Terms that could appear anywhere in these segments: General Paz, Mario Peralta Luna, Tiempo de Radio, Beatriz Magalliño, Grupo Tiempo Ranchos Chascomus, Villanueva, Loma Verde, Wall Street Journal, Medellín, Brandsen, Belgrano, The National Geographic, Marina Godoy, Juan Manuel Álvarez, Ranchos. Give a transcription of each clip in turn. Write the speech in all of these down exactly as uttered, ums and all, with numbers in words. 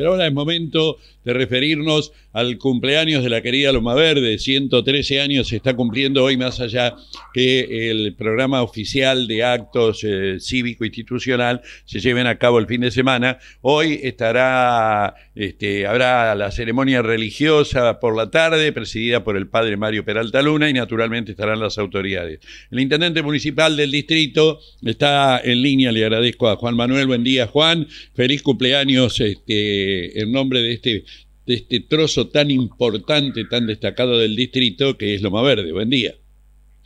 Pero ahora es momento de referirnos al cumpleaños de la querida Loma Verde. ciento trece años se está cumpliendo hoy, más allá que el programa oficial de actos eh, cívico-institucional se lleven a cabo el fin de semana. Hoy estará, este, habrá la ceremonia religiosa por la tarde, presidida por el padre Mario Peralta Luna, y naturalmente estarán las autoridades. El intendente municipal del distrito está en línea, le agradezco a Juan Manuel. Buen día, Juan. Feliz cumpleaños, este... en nombre de este, de este trozo tan importante, tan destacado del distrito, que es Loma Verde. Buen día.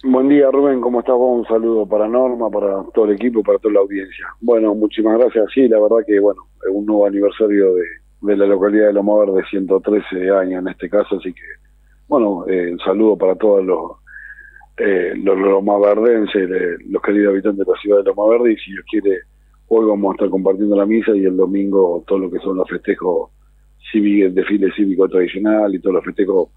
Buen día, Rubén. ¿Cómo estás vos? Un saludo para Norma, para todo el equipo, para toda la audiencia. Bueno, muchísimas gracias. Sí, la verdad que, bueno, es un nuevo aniversario de, de la localidad de Loma Verde, ciento trece años en este caso, así que, bueno, eh, un saludo para todos los, eh, los lomaverdenses, eh, los queridos habitantes de la ciudad de Loma Verde, y si Dios quiere... hoy vamos a estar compartiendo la misa y el domingo todo lo que son los festejos cívicos, el desfile cívico tradicional y todos los festejos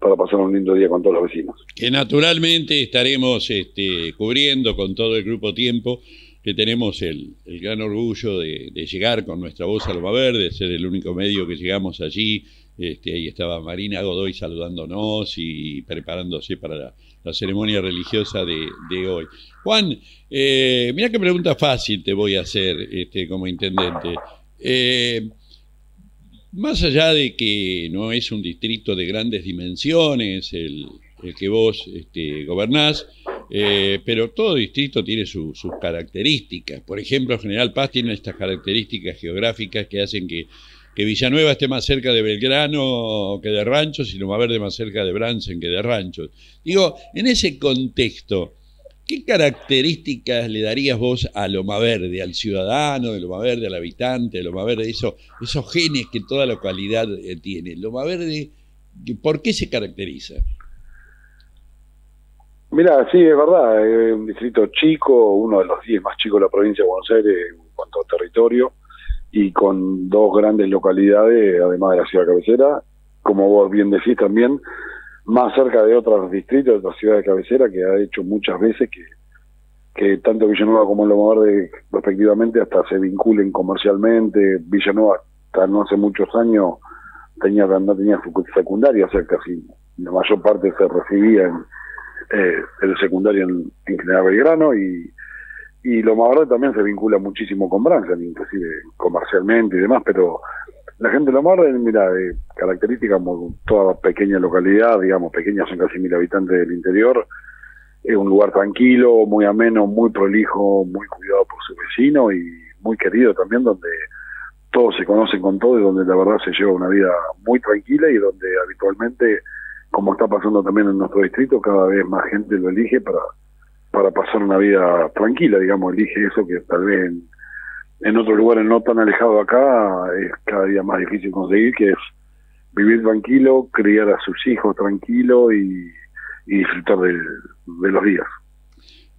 para pasar un lindo día con todos los vecinos. Que naturalmente estaremos este, cubriendo con todo el Grupo Tiempo, que tenemos el, el gran orgullo de, de llegar con nuestra voz a Loma Verde, ser el único medio que llegamos allí. Este, ahí estaba Marina Godoy saludándonos y preparándose para la, la ceremonia religiosa de, de hoy. Juan, eh, mirá qué pregunta fácil te voy a hacer este, como intendente. Eh, más allá de que no es un distrito de grandes dimensiones el, el que vos este, gobernás, eh, pero todo distrito tiene su, sus características. Por ejemplo, General Paz tiene estas características geográficas que hacen que que Villanueva esté más cerca de Belgrano que de Ranchos, y Loma Verde más cerca de Brandsen que de Ranchos. Digo, en ese contexto, ¿qué características le darías vos a Loma Verde, al ciudadano de Loma Verde, al habitante de Loma Verde, eso, esos genes que toda localidad eh, tiene? Loma Verde, ¿por qué se caracteriza? Mirá, sí, es verdad, es un distrito chico, uno de los diez más chicos de la provincia de Buenos Aires en cuanto a territorio, y con dos grandes localidades, además de la ciudad cabecera, como vos bien decís también, más cerca de otros distritos, de otras ciudades cabecera, que ha hecho muchas veces que, que tanto Villanueva como Loma Verde, respectivamente, hasta se vinculen comercialmente. Villanueva, hasta no hace muchos años, tenía no tenía secundaria cerca, sí. La mayor parte se recibía en eh, el secundario en, en General Belgrano, y... y Loma Verde también se vincula muchísimo con Brandsen, inclusive comercialmente y demás, pero la gente de Loma Verde, mira, de características como toda pequeña localidad, digamos, pequeña, son casi mil habitantes del interior, es un lugar tranquilo, muy ameno, muy prolijo, muy cuidado por su vecino y muy querido también, donde todos se conocen con todos y donde la verdad se lleva una vida muy tranquila y donde habitualmente, como está pasando también en nuestro distrito, cada vez más gente lo elige para... para pasar una vida tranquila, digamos, elige eso que tal vez en, en otros lugares no tan alejado acá es cada día más difícil conseguir, que es vivir tranquilo, criar a sus hijos tranquilo y, y disfrutar de, de los días.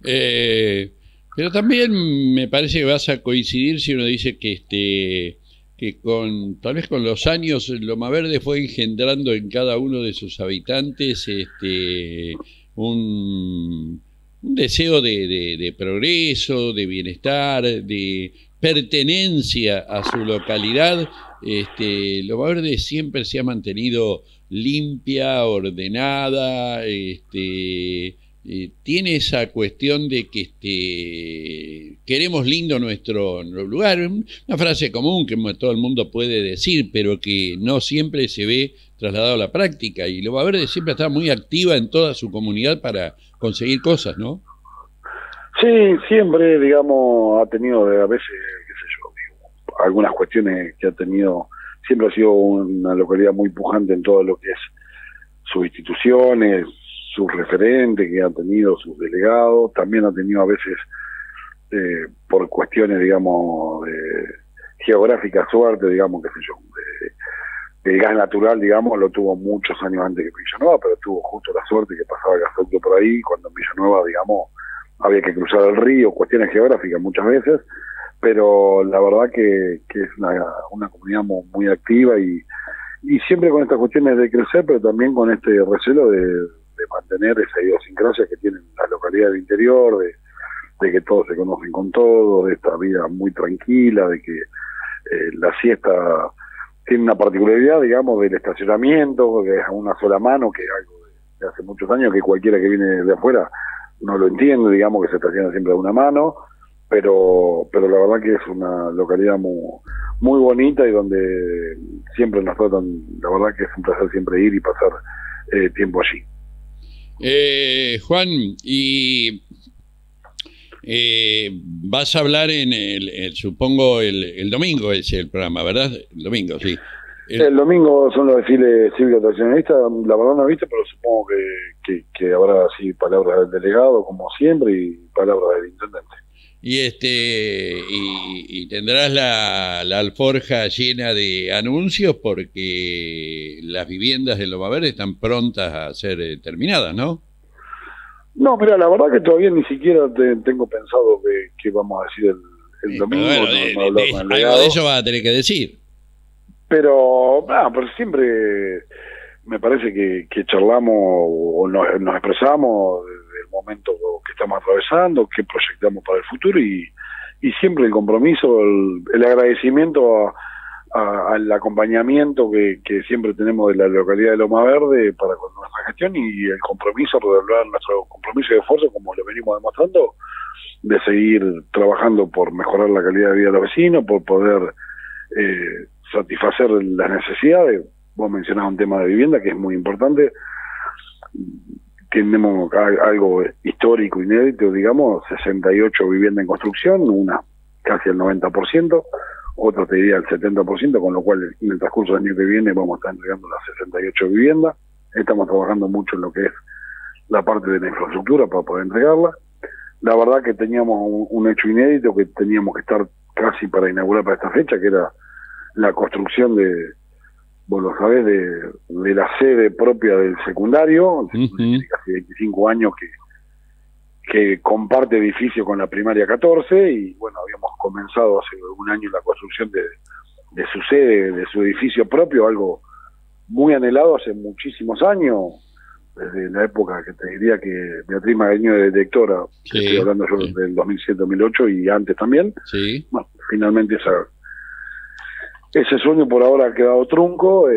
Eh, pero también me parece que vas a coincidir si uno dice que este que con tal vez con los años Loma Verde fue engendrando en cada uno de sus habitantes este un... un deseo de, de, de progreso, de bienestar, de pertenencia a su localidad. Este, Loma Verde siempre se ha mantenido limpia, ordenada, este, eh, tiene esa cuestión de que este, queremos lindo nuestro lugar, una frase común que todo el mundo puede decir, pero que no siempre se ve trasladado a la práctica, y Loma Verde siempre está muy activa en toda su comunidad para conseguir cosas, ¿no? Sí, siempre, digamos, ha tenido a veces, qué sé yo, digo, algunas cuestiones que ha tenido, siempre ha sido una localidad muy pujante en todo lo que es sus instituciones, sus referentes que han tenido, sus delegados, también ha tenido a veces, eh, por cuestiones, digamos, eh, geográficas, suerte, digamos, qué sé yo, eh, el gas natural, digamos, lo tuvo muchos años antes que Villanueva, pero tuvo justo la suerte que pasaba el gasoducto por ahí, cuando en Villanueva, digamos, había que cruzar el río, cuestiones geográficas muchas veces, pero la verdad que, que es una, una comunidad muy, muy activa y, y siempre con estas cuestiones de crecer, pero también con este recelo de, de mantener esa idiosincrasia que tienen las localidades del interior, de, de que todos se conocen con todos, de esta vida muy tranquila, de que eh, la siesta... tiene una particularidad, digamos, del estacionamiento, que es a una sola mano, que es algo de hace muchos años, que cualquiera que viene de afuera no lo entiende, digamos, que se estaciona siempre a una mano, pero pero la verdad que es una localidad muy muy bonita y donde siempre nos tratan, la verdad que es un placer siempre ir y pasar eh, tiempo allí. Eh, Juan, y eh, vas a hablar en el, el supongo el, el domingo es el programa, ¿verdad? El domingo, sí. El, el domingo son los desfiles cívico-tradicionalistas, la verdad no he visto, pero supongo que, que, que habrá así palabras del delegado, como siempre, y palabras del intendente. Y este y, y tendrás la, la alforja llena de anuncios porque las viviendas de Loma Verde están prontas a ser eh, terminadas, ¿no? No, mira, la verdad que todavía ni siquiera te, tengo pensado que, que vamos a decir el, el eh, domingo. Bueno, de, no, no de, de, algo de eso vas a tener que decir. Pero, ah, pero siempre me parece que, que charlamos o nos, nos expresamos del momento que estamos atravesando, que proyectamos para el futuro y, y siempre el compromiso, el, el agradecimiento a, a, al acompañamiento que, que siempre tenemos de la localidad de Loma Verde para con nuestra gestión y el compromiso, redoblar nuestro compromiso y esfuerzo, como lo venimos demostrando, de seguir trabajando por mejorar la calidad de vida de los vecinos, por poder eh, satisfacer las necesidades. Vos mencionabas un tema de vivienda que es muy importante. Tenemos algo histórico, inédito, digamos, sesenta y ocho viviendas en construcción, una casi al noventa por ciento, otra te diría al setenta por ciento, con lo cual en el transcurso del año que viene vamos a estar entregando las sesenta y ocho viviendas. Estamos trabajando mucho en lo que es la parte de la infraestructura para poder entregarla. La verdad que teníamos un, un hecho inédito que teníamos que estar casi para inaugurar para esta fecha, que era la construcción de, vos lo sabés, de, de la sede propia del secundario, uh -huh. casi veinticinco años que, que comparte edificio con la primaria catorce, y bueno, habíamos comenzado hace un año la construcción de, de su sede, de su edificio propio, algo muy anhelado hace muchísimos años, desde la época que te diría que Beatriz Magalliño era directora, sí, que estoy hablando yo sí. del dos mil siete dos mil ocho y antes también, sí. Bueno, finalmente esa... Ese sueño por ahora ha quedado trunco, eh,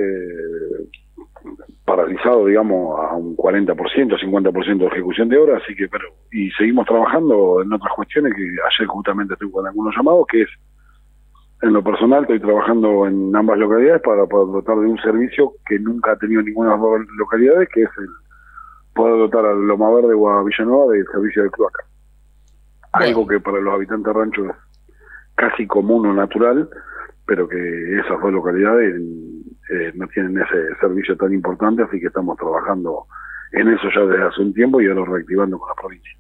paralizado, digamos, a un cuarenta por ciento, cincuenta por ciento de ejecución de obra, así que, pero, y seguimos trabajando en otras cuestiones que ayer justamente estuve con algunos llamados, que es, en lo personal, estoy trabajando en ambas localidades para poder dotar de un servicio que nunca ha tenido ninguna de las dos localidades, que es el poder dotar a Loma Verde o a Villanueva del servicio de cloaca. Algo que para los habitantes de rancho es casi común o natural, pero que esas dos localidades eh, no tienen ese servicio tan importante, así que estamos trabajando en eso ya desde hace un tiempo y ahora reactivando con la provincia.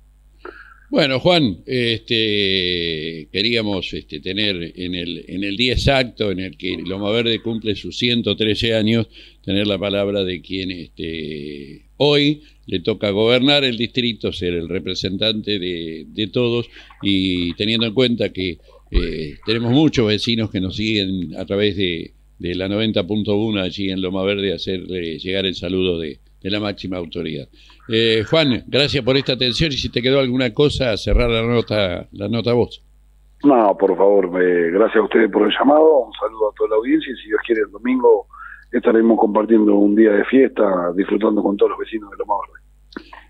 Bueno, Juan, este queríamos este, tener en el, en el día exacto en el que Loma Verde cumple sus ciento trece años, tener la palabra de quien este, hoy le toca gobernar el distrito, ser el representante de, de todos, y teniendo en cuenta que Eh, tenemos muchos vecinos que nos siguen a través de, de la noventa punto uno allí en Loma Verde, hacerle llegar el saludo de, de la máxima autoridad. Eh, Juan, gracias por esta atención y si te quedó alguna cosa, cerrar la nota la nota vos. No, por favor, eh, gracias a ustedes por el llamado, un saludo a toda la audiencia y si Dios quiere el domingo estaremos compartiendo un día de fiesta, disfrutando con todos los vecinos de Loma Verde.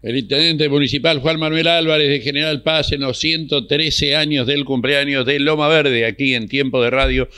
El intendente municipal Juan Manuel Álvarez de General Paz en los ciento trece años del cumpleaños de Loma Verde, aquí en Tiempo de Radio.